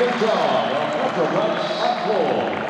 Big job on Ultra Brunch at 4.